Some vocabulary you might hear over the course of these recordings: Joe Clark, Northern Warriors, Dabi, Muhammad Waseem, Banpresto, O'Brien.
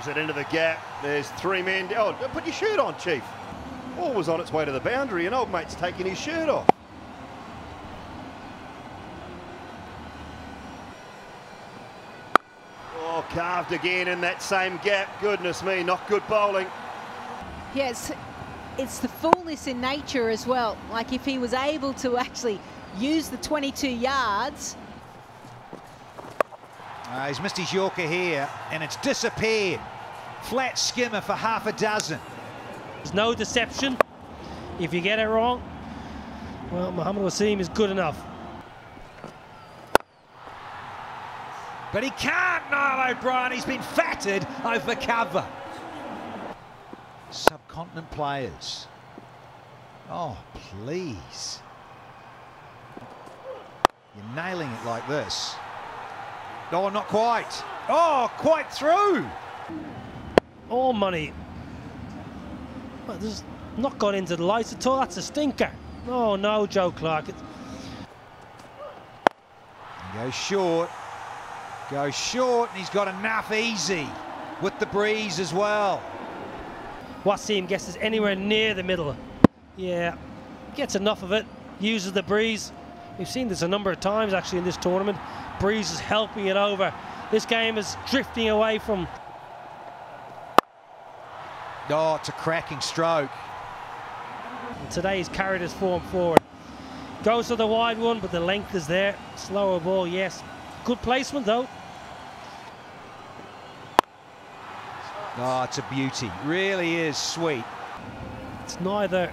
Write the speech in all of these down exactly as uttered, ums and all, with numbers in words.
halves it into the gap. There's three men. Oh, put your shirt on, Chief. Ball was on its way to the boundary, and old mate's taking his shirt off. Oh, carved again in that same gap. Goodness me, not good bowling. Yes, it's the fullness in nature as well. Like if he was able to actually use the twenty-two yards. Uh, he's missed his Yorker here, and it's disappeared. Flat skimmer for half a dozen. There's no deception. If you get it wrong, well, Muhammad Waseem is good enough. But he can't, Niall O'Brien. He's been fatted over cover. Subcontinent players. Oh, please. You're nailing it like this. No, not quite. Oh, quite through. All money. Well, this has not gone into the lights at all. That's a stinker. Oh, no, Joe Clark. It's... Goes short. Goes short, and he's got enough easy with the breeze as well. Waseem guesses anywhere near the middle. Yeah, gets enough of it, uses the breeze. We've seen this a number of times actually in this tournament. Breeze is helping it over. This game is drifting away from... Oh, it's a cracking stroke. And today he's carried his form forward. Goes to the wide one, but the length is there. Slower ball, yes. Good placement though. Oh, it's a beauty. Really is sweet. It's neither...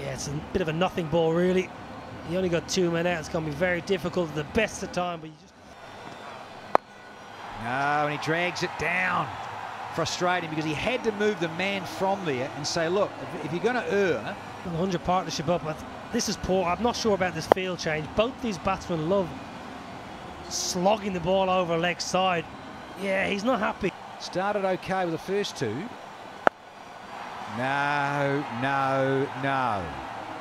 Yeah, it's a bit of a nothing ball really. You only got two men out. It's going to be very difficult at the best of time, but you just... No, and he drags it down. Frustrating, because he had to move the man from there and say, look, if you're going to err... one hundred partnership up. This is poor. I'm not sure about this field change. Both these batsmen love slogging the ball over leg side. Yeah, he's not happy. Started okay with the first two. No, no, no.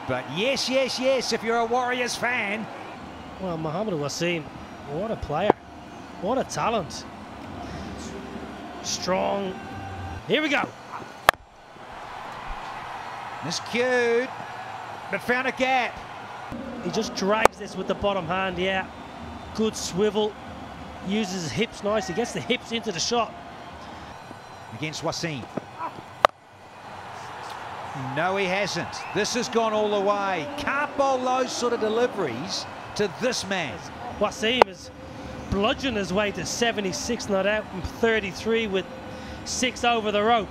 But yes, yes, yes, if you're a Warriors fan. Well, Muhammad Waseem, what a player. What a talent. Strong. Here we go. Miscued, but found a gap. He just drags this with the bottom hand, yeah. Good swivel. Uses his hips nicely. Gets the hips into the shot. Against Waseem. No, he hasn't. This has gone all the way. Can't bowl those sort of deliveries to this man. Waseem is bludgeoning his way to seventy-six not out from thirty-three with six over the rope.